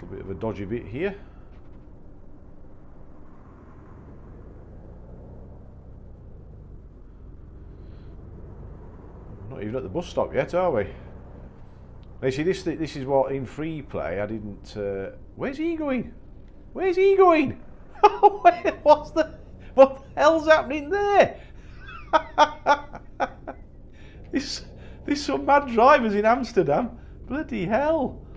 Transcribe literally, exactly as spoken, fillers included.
Little bit of a dodgy bit here. Not even at the bus stop yet, are we? Now, see, this this is what in free play I didn't. Uh, where's he going? Where's he going? What's the what the hell's happening there? There's some mad drivers in Amsterdam. Bloody hell!